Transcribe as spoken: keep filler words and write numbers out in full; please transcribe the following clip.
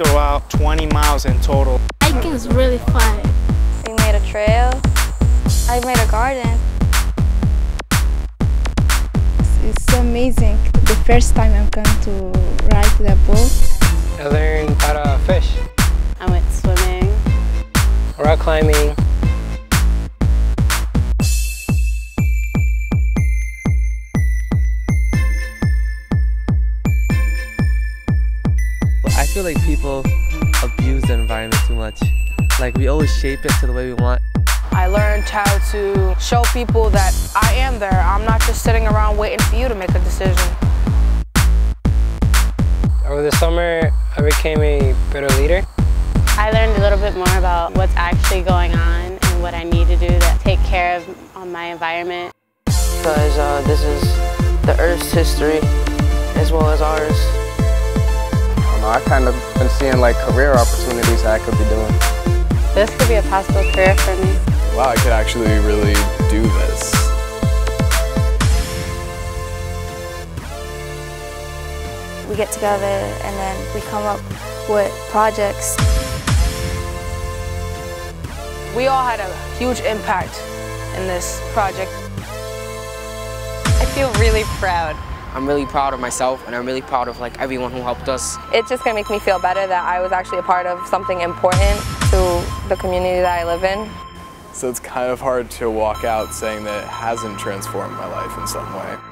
like throughout twenty miles in total. Hiking is really fun. We made a trail. I made a garden. It's amazing. The first time I'm going to ride the boat. I learned how to fish. I went swimming. Rock climbing. I feel like people abuse the environment too much. Like, we always shape it to the way we want. I learned how to show people that I am there. I'm not just sitting around waiting for you to make a decision. Over the summer, I became a better leader. I learned a little bit more about what's actually going on and what I need to do to take care of on my environment. Because uh, this is the Earth's history as well as ours. I kind of been seeing like career opportunities that I could be doing. This could be a possible career for me. Wow, I could actually really do this. We get together and then we come up with projects. We all had a huge impact in this project. I feel really proud. I'm really proud of myself, and I'm really proud of like everyone who helped us. It's just gonna make me feel better that I was actually a part of something important to the community that I live in. So it's kind of hard to walk out saying that it hasn't transformed my life in some way.